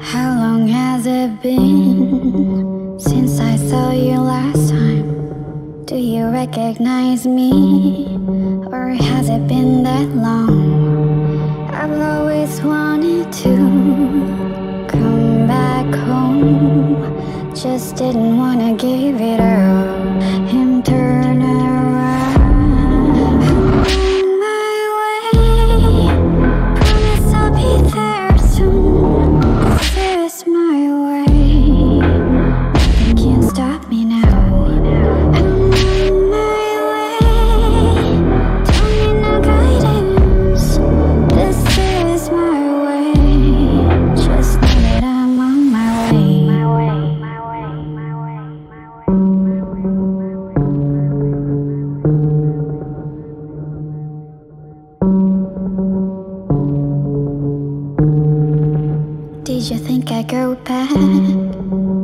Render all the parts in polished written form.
How long has it been since I saw you last time? Do you recognize me, or has it been that long? I've always wanted to come back home, just didn't wanna give it up and turn around. Did you think I'd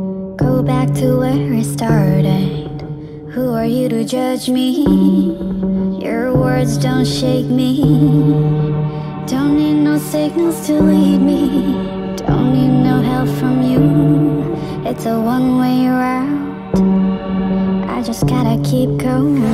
go back to where it started? Who are you to judge me? Your words don't shake me. Don't need no signals to lead me. Don't need no help from you. It's a one-way route. I just gotta keep going on.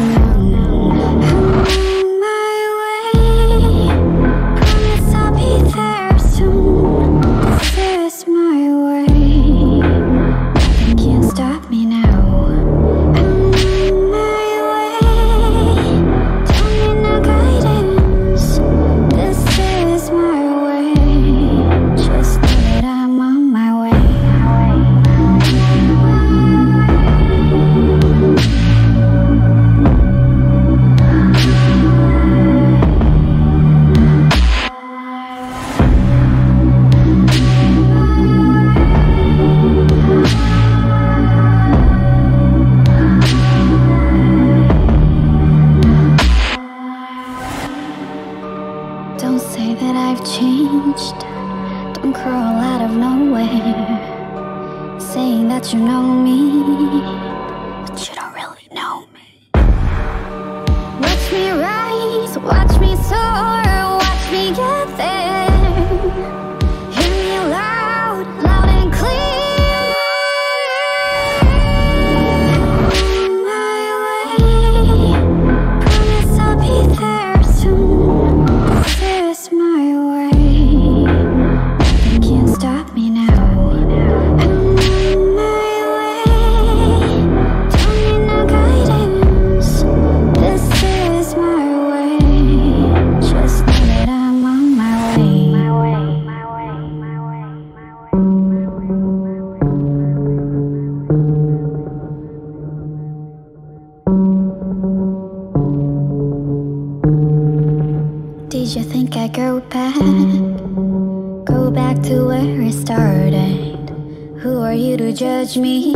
Changed, don't crawl out of nowhere, saying that you know me, but you don't really know me. Watch me rise, watch me soar, watch me get there. Did you think I'd go back to where it started? Who are you to judge me?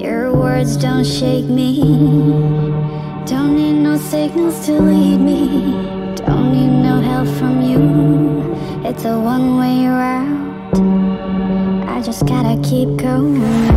Your words don't shake me. Don't need no signals to lead me. Don't need no help from you. It's a one-way route. I just gotta keep going on.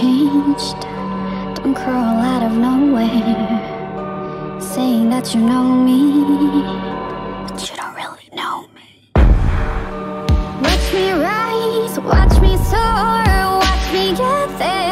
Changed, don't crawl out of nowhere, saying that you know me, but you don't really know me. Watch me rise, watch me soar, watch me get there.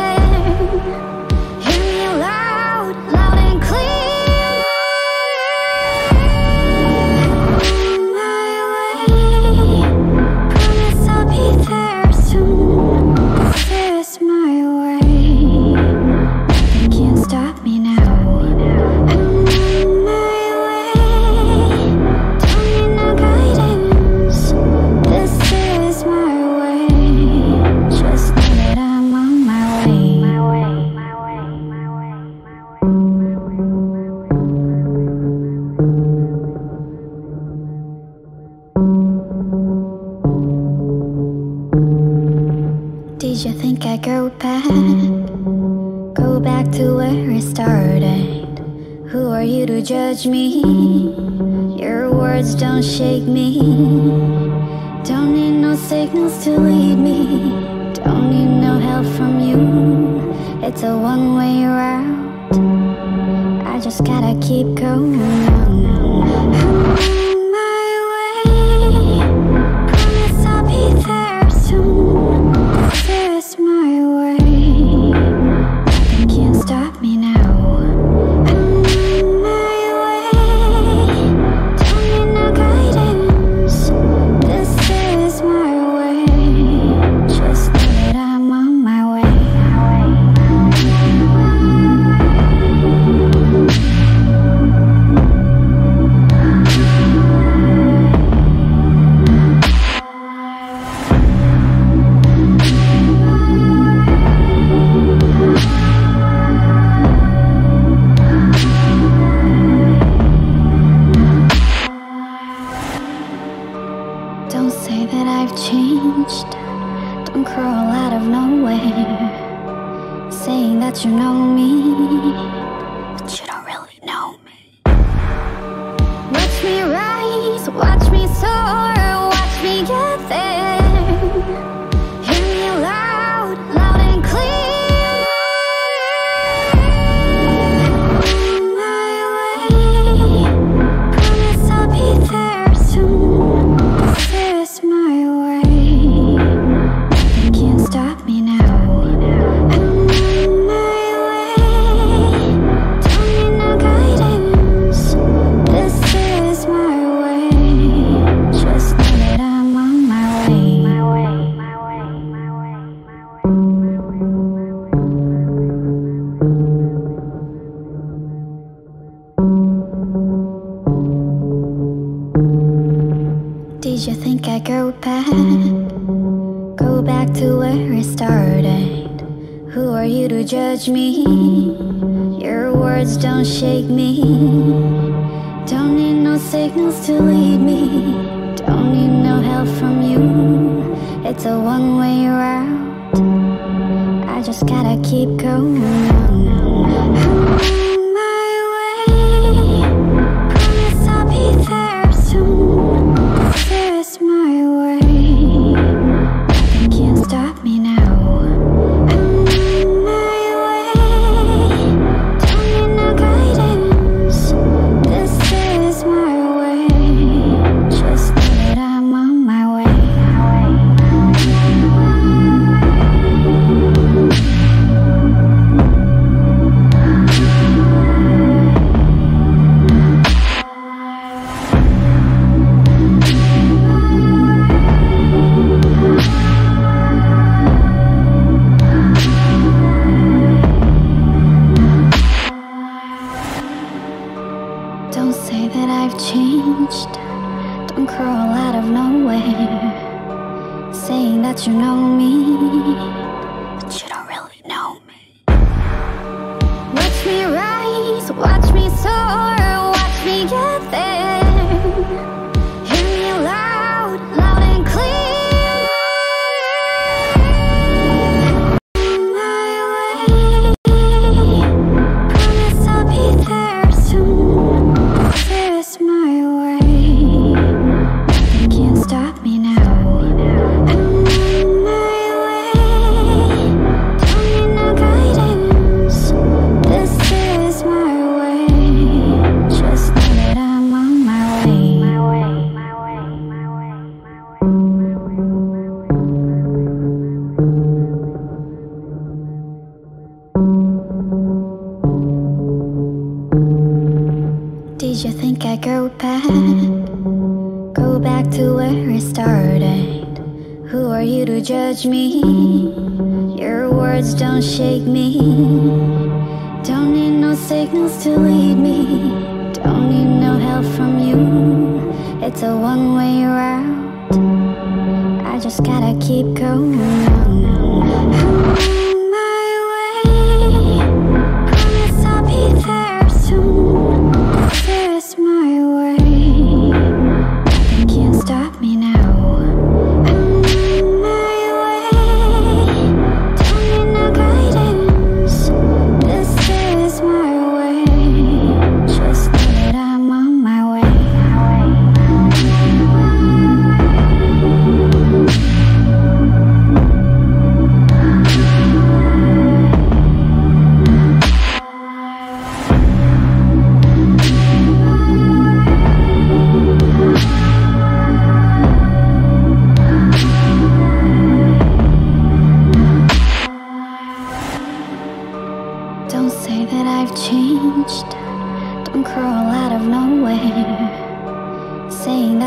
Stop me now. I'm on my way. did you think I'd go back to where I started? Who are you to judge me? Your words don't shake me. Don't need no signals to lead me. Don't need no help from you. It's a one-way route. I just gotta keep going on.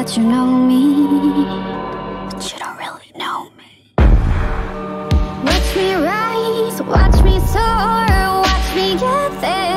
that you know me, but you don't really know me. Watch me rise, watch me soar, watch me get there.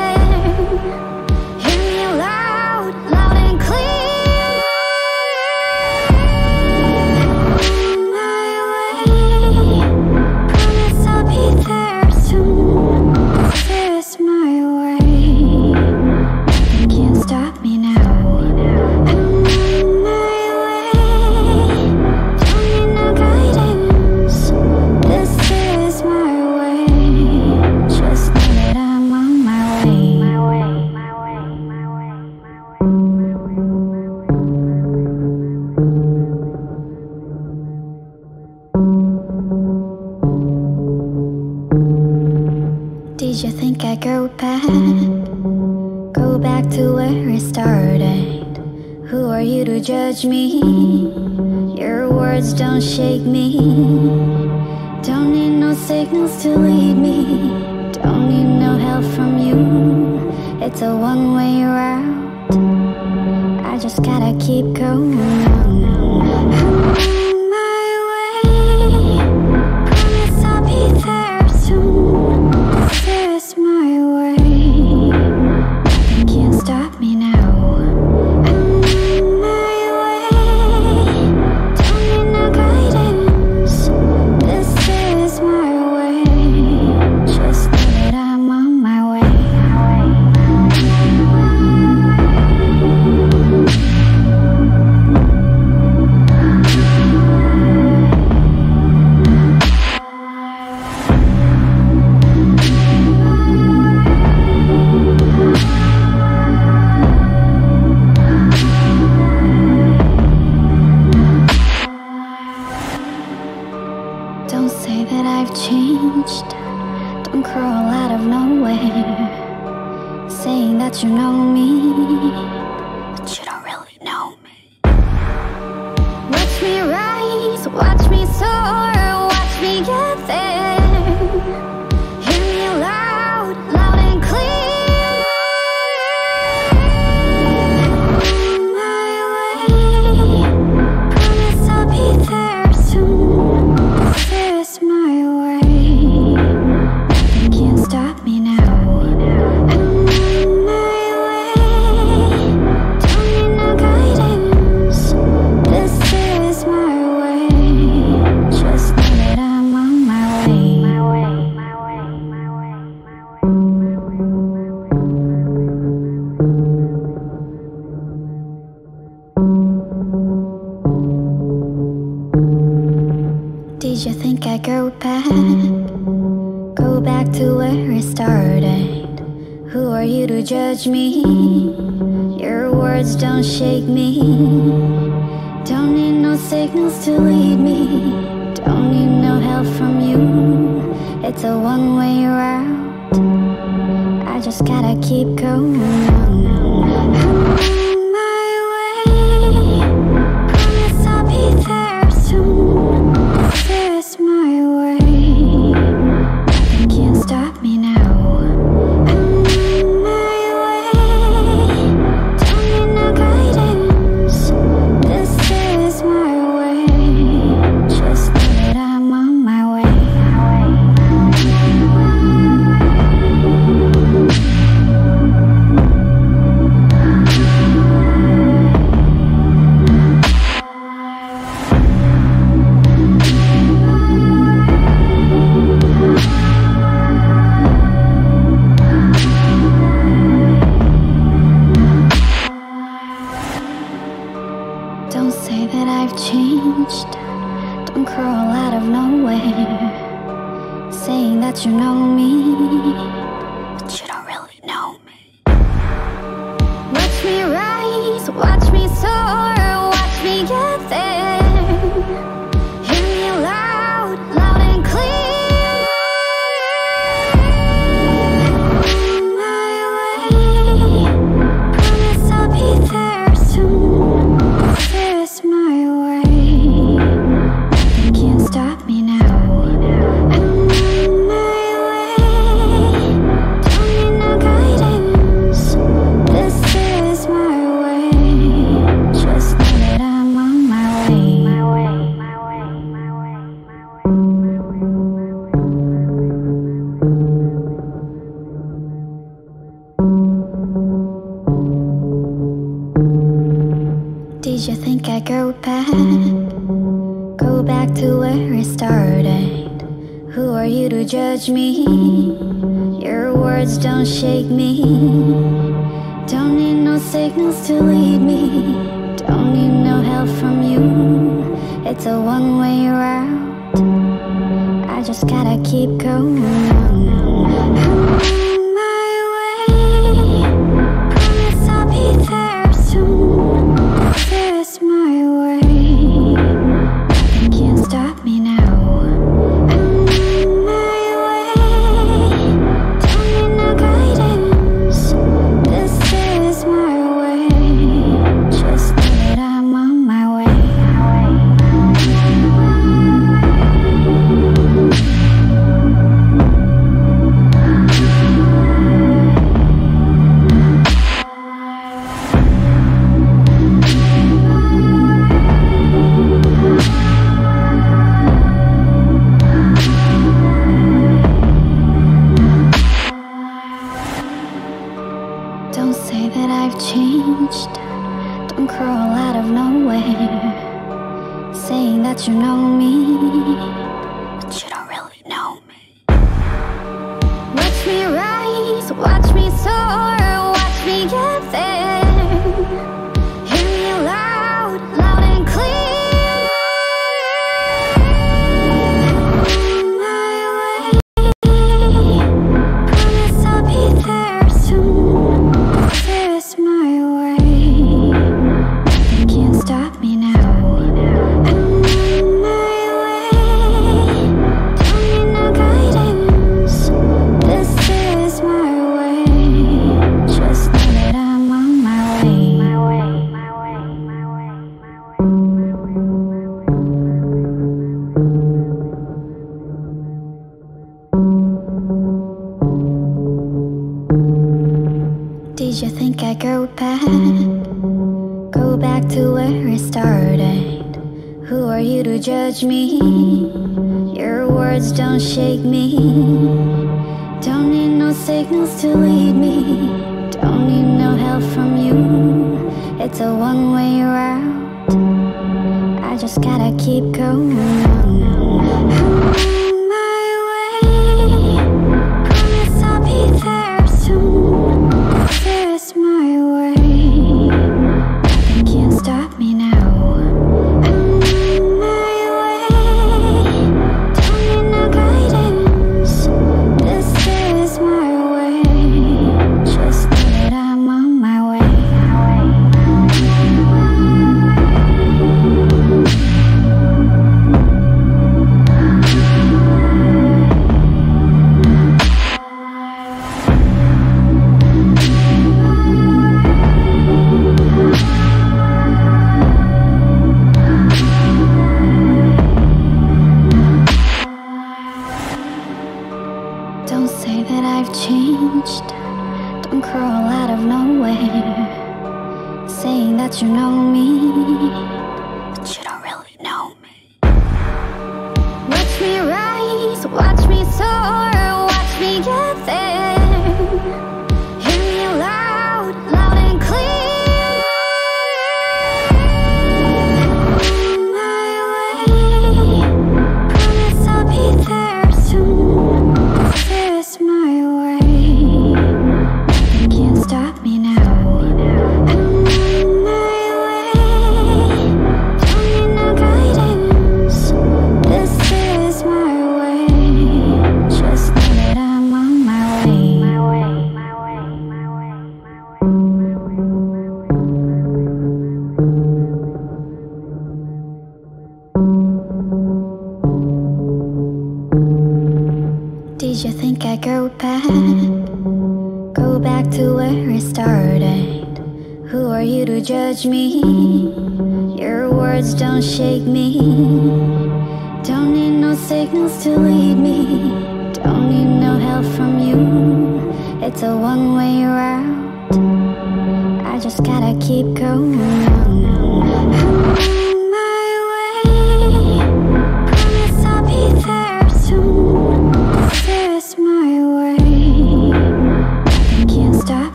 Did you think I'd go back to where it started? Who are you to judge me? Your words don't shake me. Don't need no signals to lead me. Don't need no help from you. It's a one-way route. I just gotta keep going on. Don't say that I've changed. Don't crawl out of nowhere, saying that you know me, but you don't really know me. Watch me rise, watch me soar, watch me get there. Did you think I'd go back to where it started? Who are you to judge me? Your words don't shake me. Don't need no signals to lead me. Don't need no help from you. It's a one-way route. I just gotta keep going on. Don't say that I've changed. Don't crawl out of nowhere, saying that you know me, but you don't really know me. Watch me rise, watch me soar, watch me get there. Did you think I'd go back? Go back to where it started. Who are you to judge me? Your words don't shake me. Don't need no signals to lead me. Don't need no help from you. It's a one-way route. I just gotta keep going on.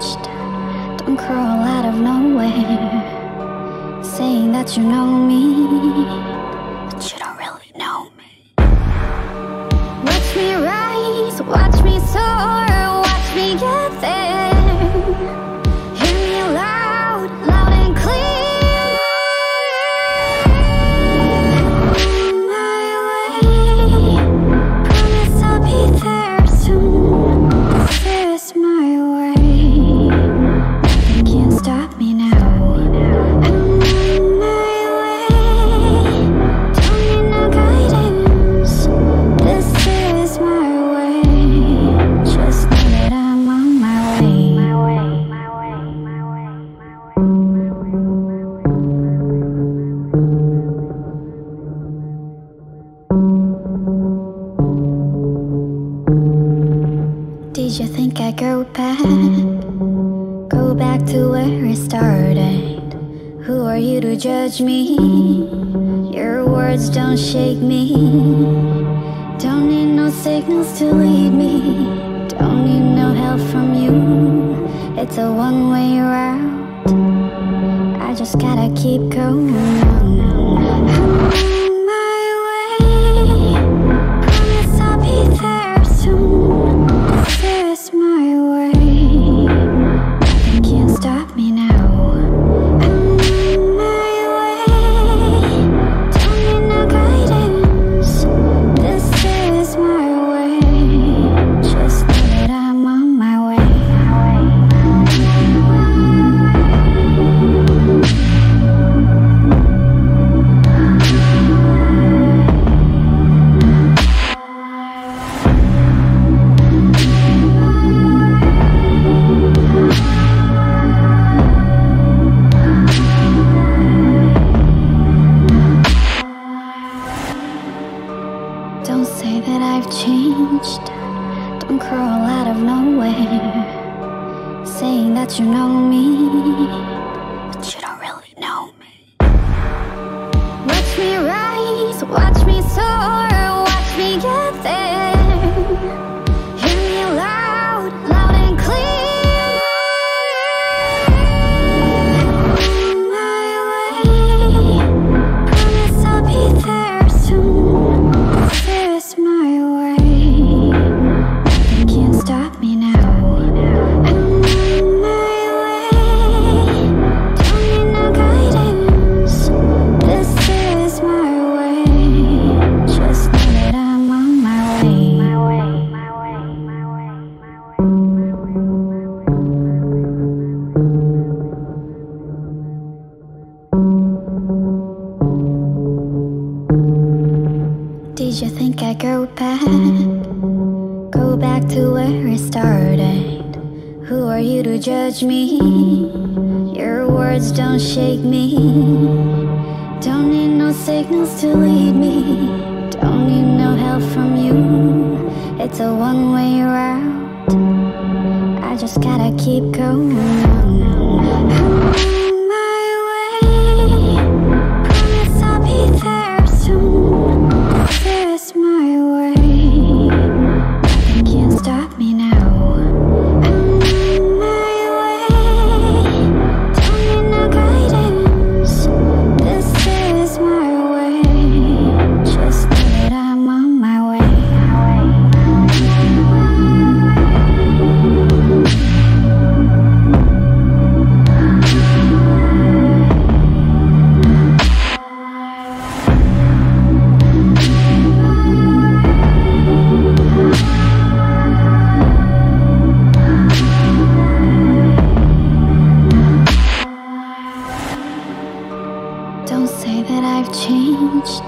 changed. Don't crawl out of nowhere, saying that you know me, but you don't really know me. Watch me rise, watch me soar, watch me get there. Did you think I go back to where it started? Who are you to judge me? Your words don't shake me. Don't need no signals to lead me. Don't need no help from you. It's a one-way route. I just gotta keep going on. Don't say that I've changed. Don't crawl out of nowhere, saying that you know me, but you don't really know me. Watch me rise, watch me soar, watch me get there. Did you think I go back to where it started? Who are you to judge me? Your words don't shake me. Don't need no signals to lead me. Don't need no help from you. It's a one-way route. I just gotta keep going on. Changed,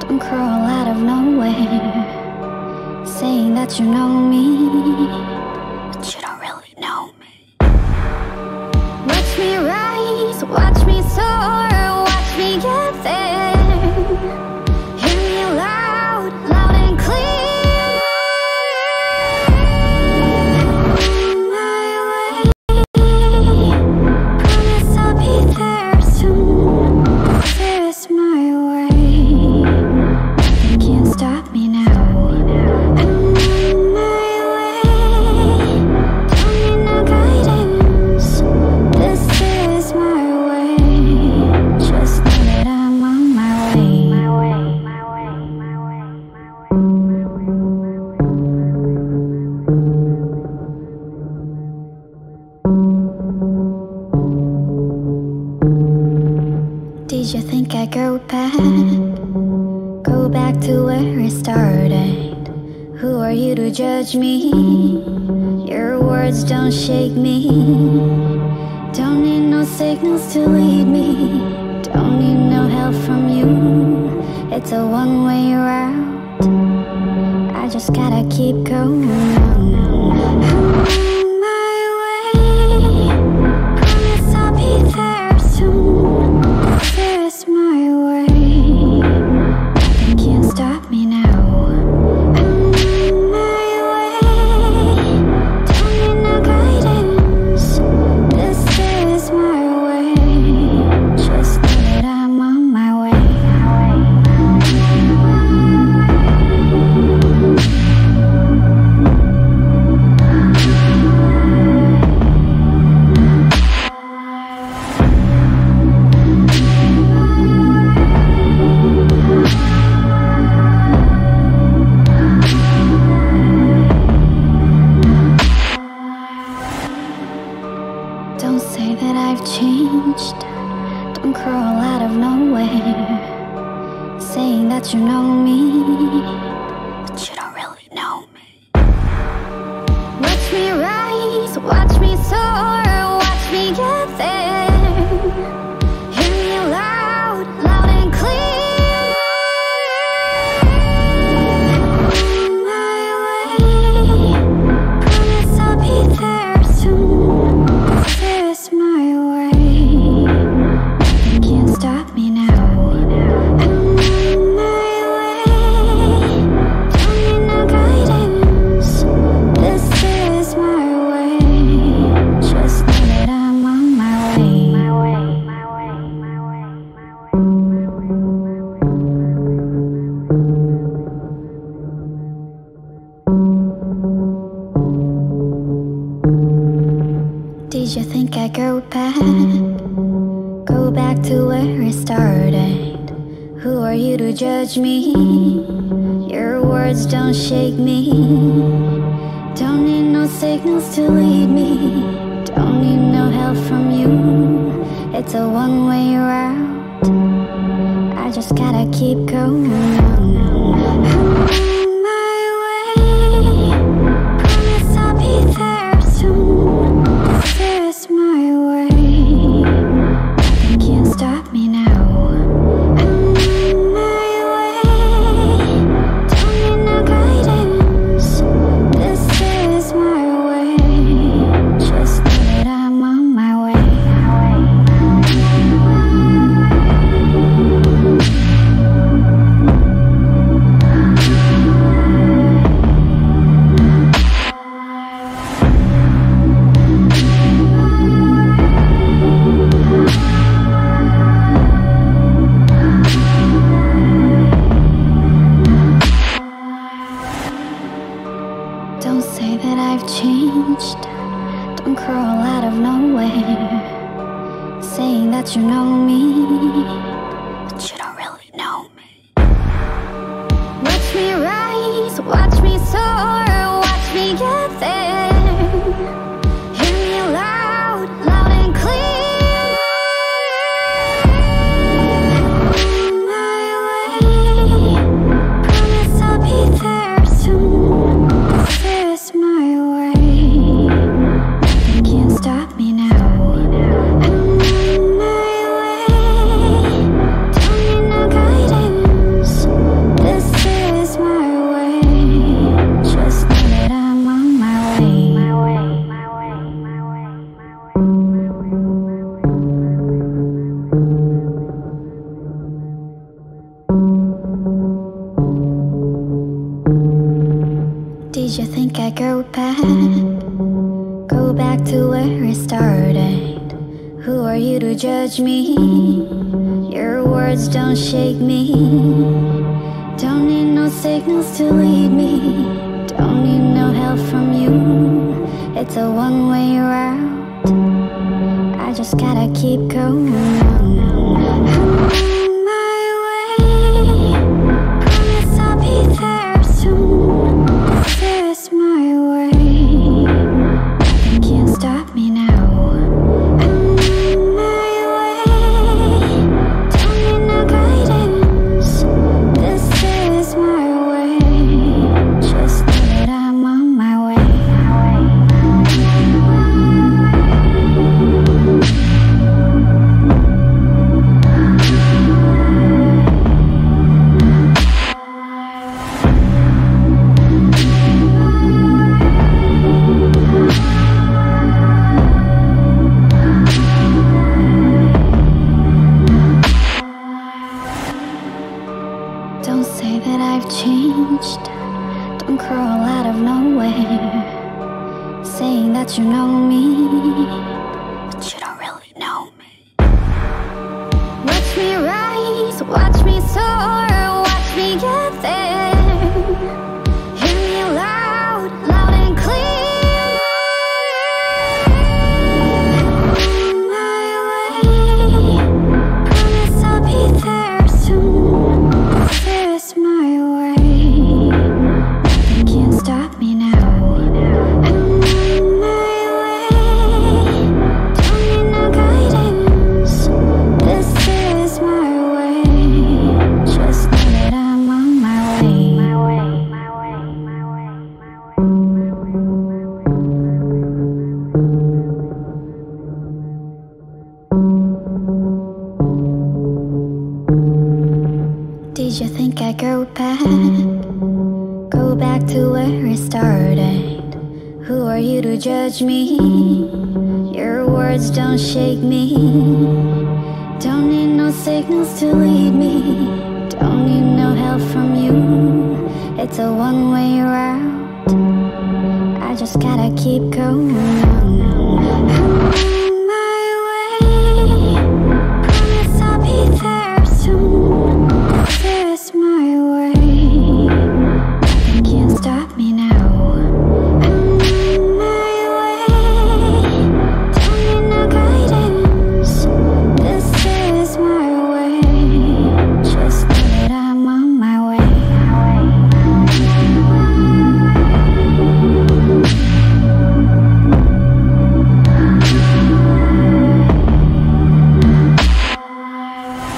don't crawl out of nowhere, saying that you know me, but you don't really know me. Watch me rise, watch me soar, watch me get there. Now, I'm on my way. Don't need no guidance. think I go back to where I started. Who are you to judge me? Your words don't shake me. Don't need no signals to lead me. Don't need no help from you. It's a one-way route. I just gotta keep going on. and crawl out of nowhere, saying that you know me, but you don't really know me. Watch me rise, watch me soar, watch me get there. Did you think I'd go back to where it started? Who are you to judge me? Your words don't shake me. Don't need no signals to lead me. Don't need no help from you. It's a one-way route. I just gotta keep going on.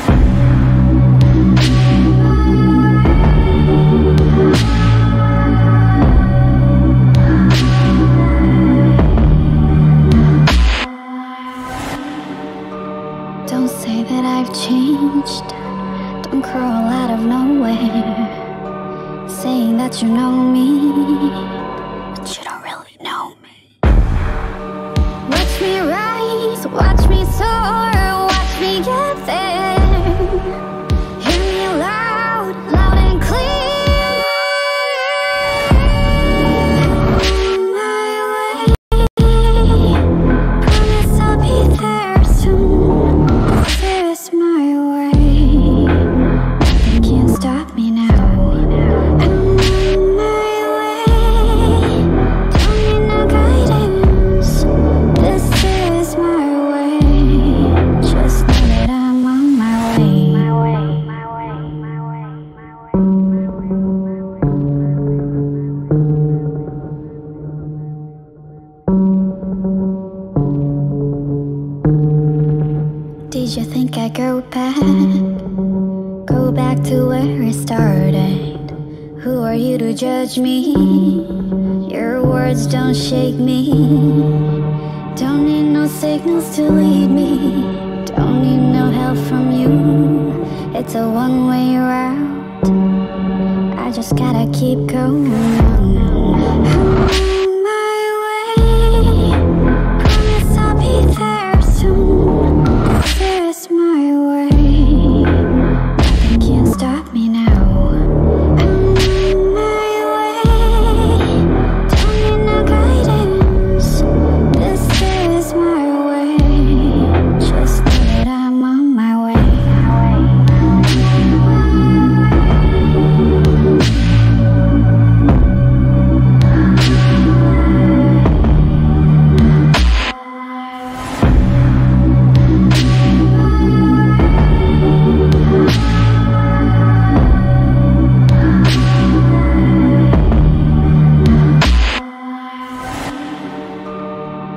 Don't say that I've changed. Don't crawl out of nowhere, saying that you know me, but you don't really know me. Watch me rise, watch me soar, watch me get there. Did you think I'd go back to where it started? Who are you to judge me? Your words don't shake me. Don't need no signals to lead me. Don't need no help from you. It's a one-way route. I just gotta keep going on.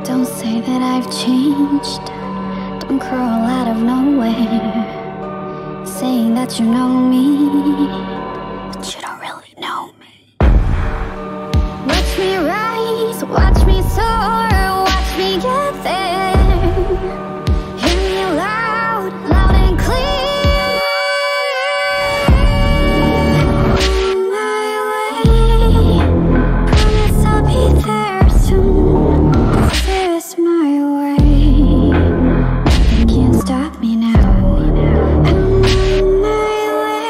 Don't say that I've changed. Don't crawl out of nowhere, saying that you know me, but you don't really know me. Watch me rise, watch me soar, watch me get there. Stop me now. I'm on my way.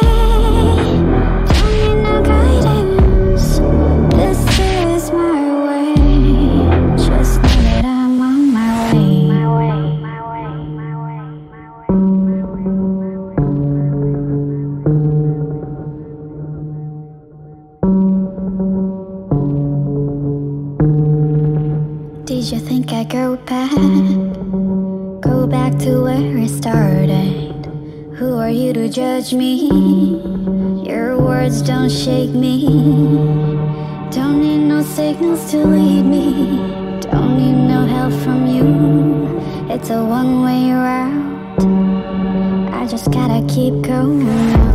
days you think I go back to where it started. Who are you to judge me? Your words don't shake me. Don't need no signals to lead me. Don't need no help from you. It's a one-way route. I just gotta keep going on.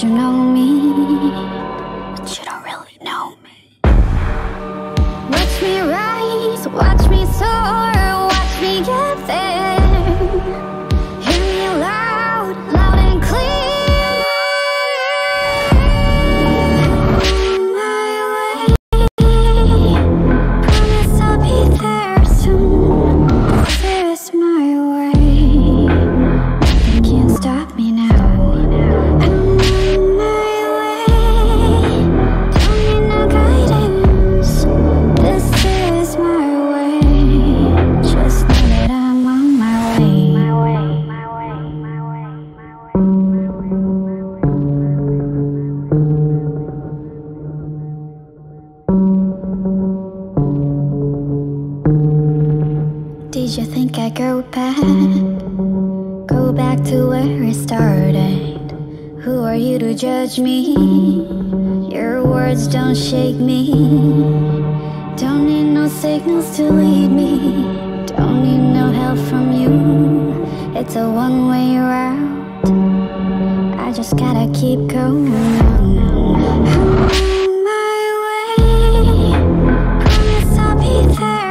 that you know me, but you don't really know me. Watch me rise, watch me soar, watch me get there. Hear me loud, loud and clear. On my way, promise I'll be there soon. There is my way, nothing can stop me now. Did you think I'd go back to where it started? Who are you to judge me? Your words don't shake me. Don't need no signals to lead me. Don't need no help from you. It's a one-way route. I just gotta keep going on. Don't say that I've changed. Don't crawl out of nowhere, saying that you know me,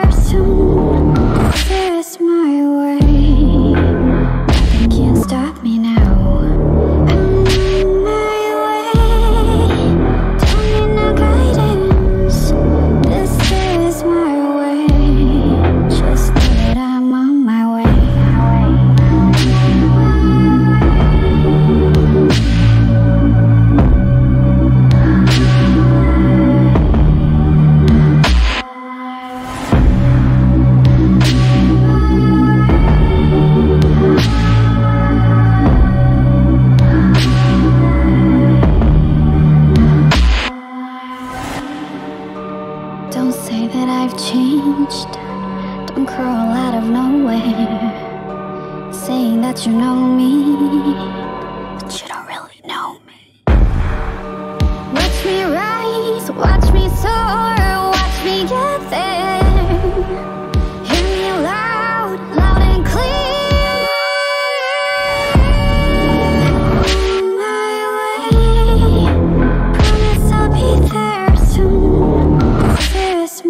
but you don't really know me. Watch me rise, watch me soar, watch me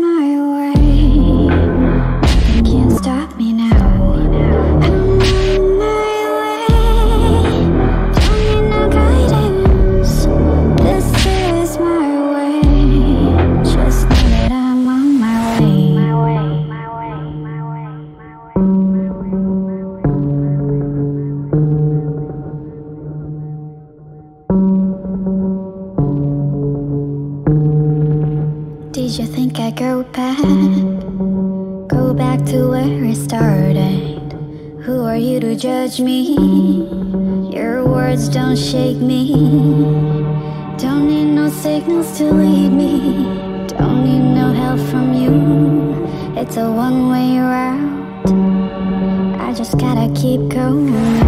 get there. Did you think I'd go back to where it started? Who are you to judge me? Your words don't shake me. Don't need no signals to lead me. Don't need no help from you. It's a one-way route. I just gotta keep going on.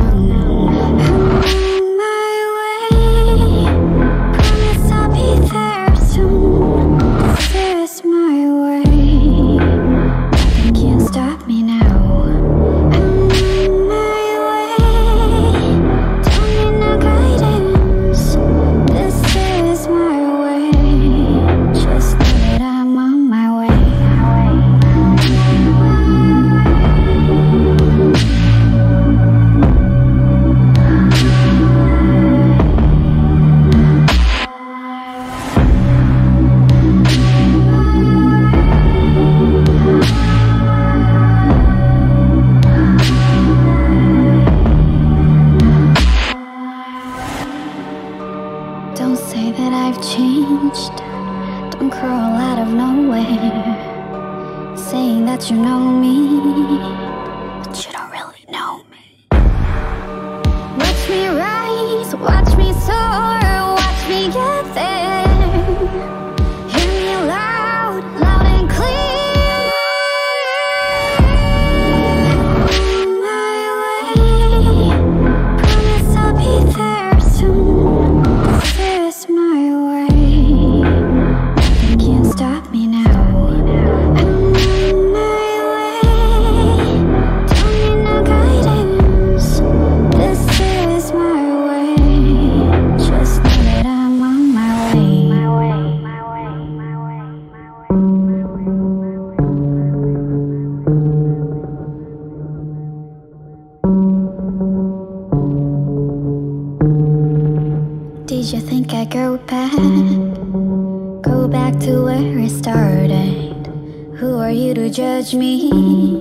Don't say that I've changed. Don't crawl out of nowhere, saying that you know me, but you don't really know me. Watch me rise, watch me soar, watch me get there. Just go back to where it started. Who are you to judge me?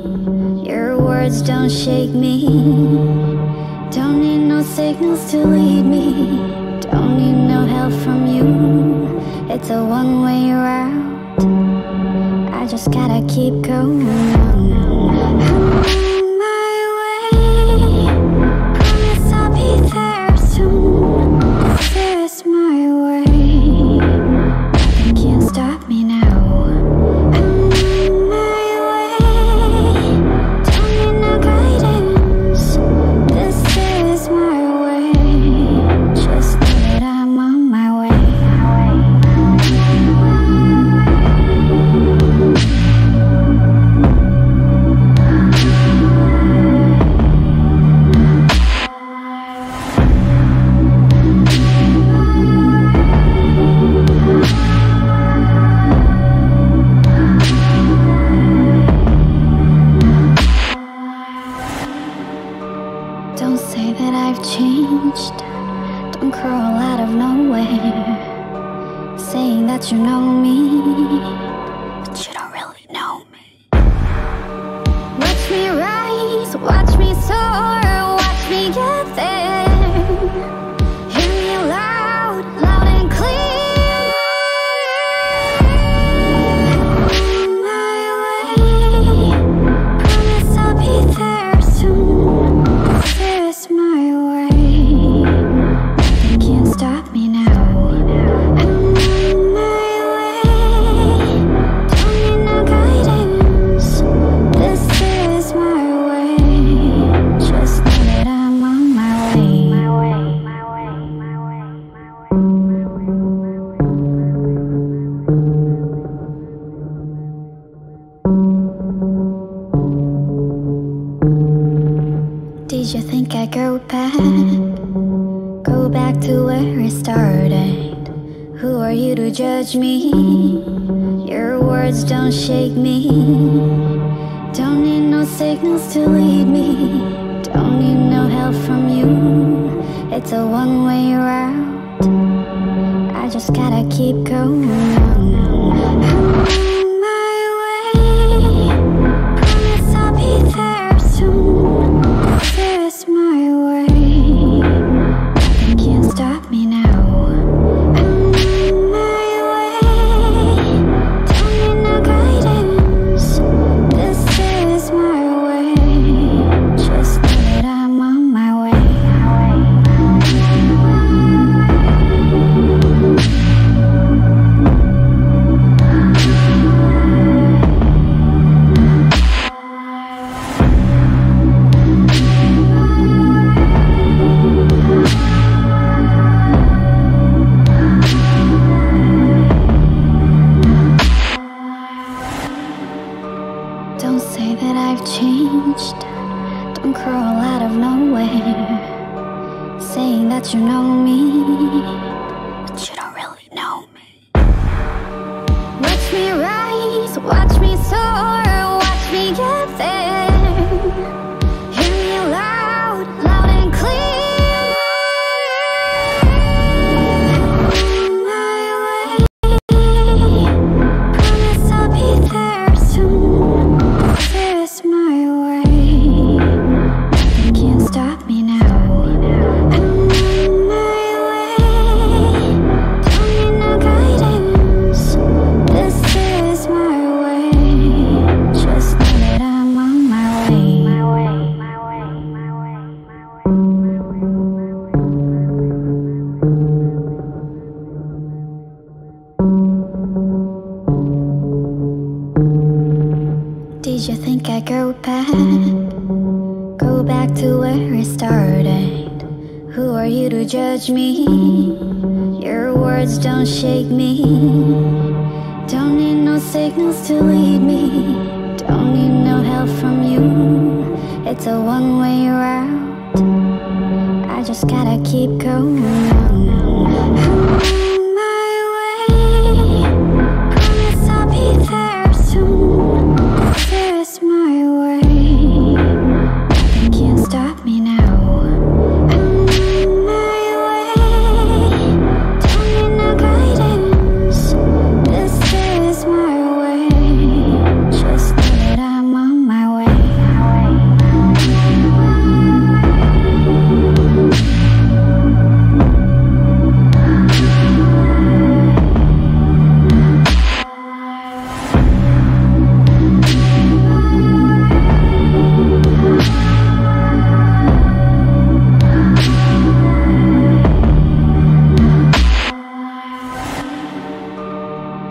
Your words don't shake me. Don't need no signals to lead me. Don't need no help from you. It's a one-way route. I just gotta keep going on.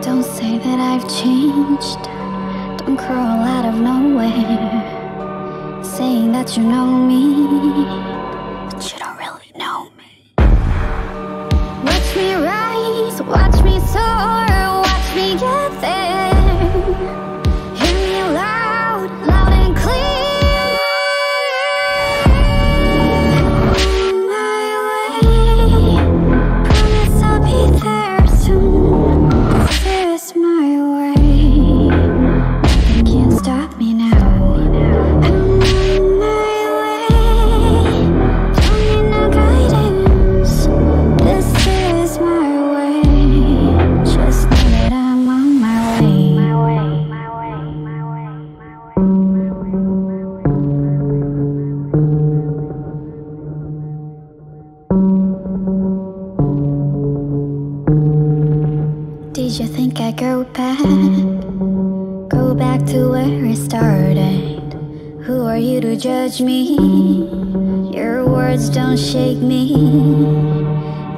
Don't say that I've changed. Don't crawl out of nowhere, saying that you know me, but you don't really know me. Watch me rise, watch me soar, watch me get there. Did you think I'd go back to where it started? Who are you to judge me? Your words don't shake me.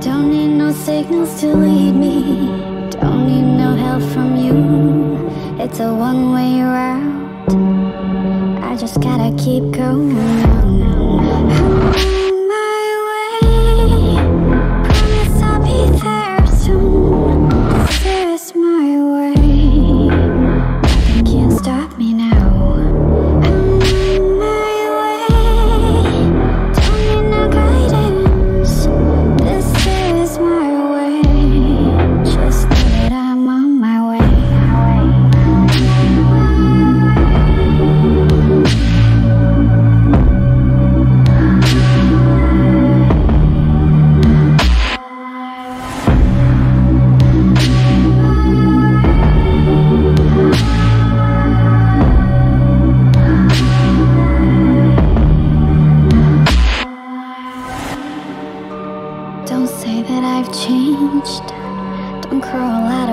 Don't need no signals to lead me. Don't need no help from you. It's a one-way route. I just gotta keep going on. Don't say that I've changed. Don't crawl out of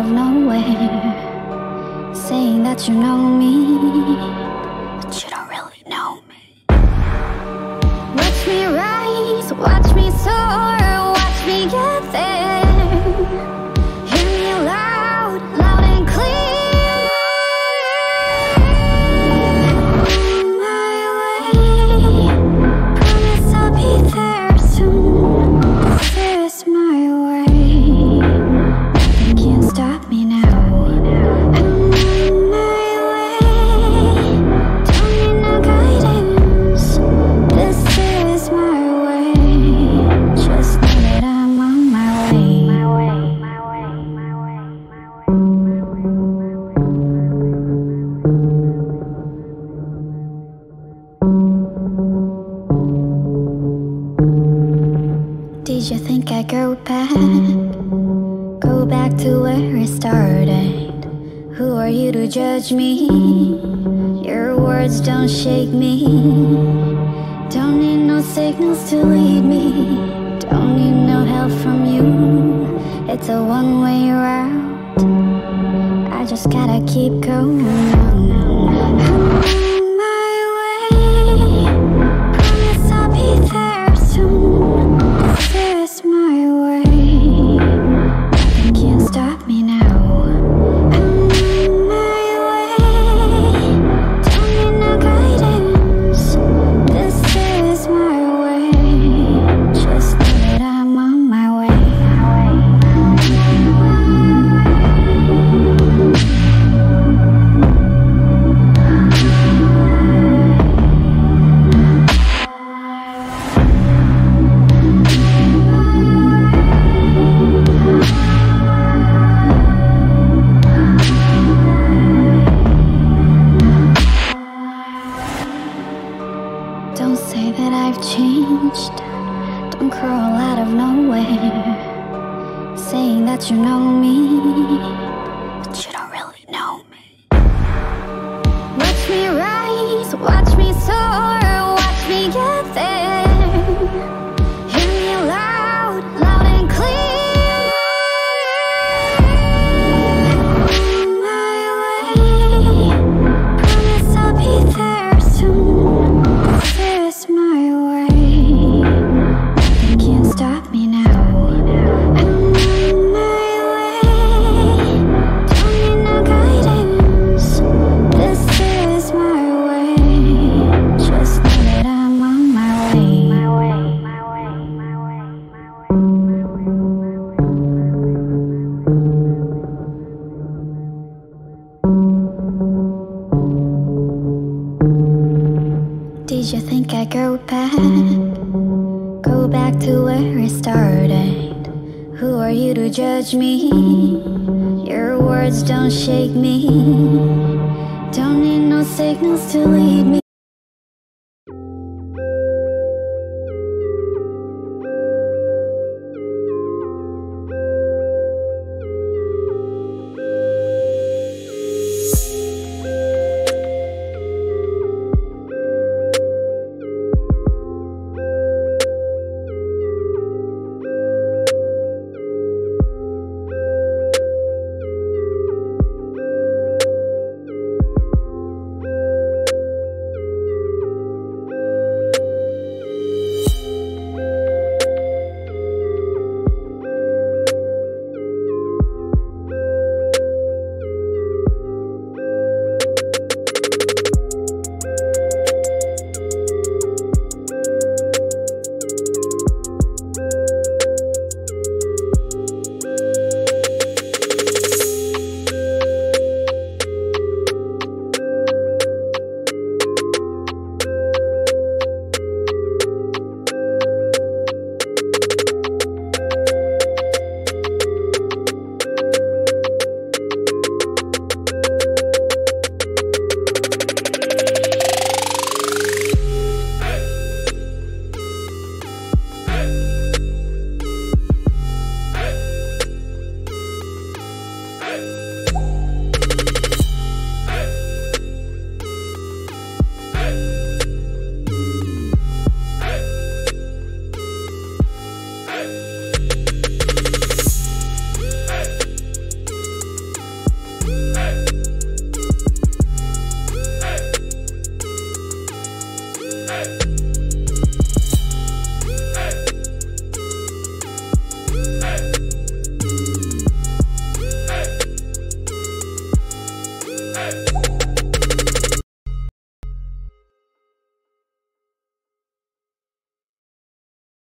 nowhere, saying that you know me, but you don't really know me. Watch me rise, watch me soar, watch me get there. Did you think I'd go back to where it started? Who are you to judge me? Your words don't shake me. Don't need no signals to lead me. Don't need no help from you. It's a one-way route. I just gotta keep going on. Don't say that I've changed. Don't crawl out of nowhere, saying that you know me, but you don't really know me. Watch me rise, watch me soar, watch me get there. Stop me now. I'm on my way. did you think I'd go back to where I started? Who are you to judge me? Your words don't shake me. Don't need no signals to lead me. Hey.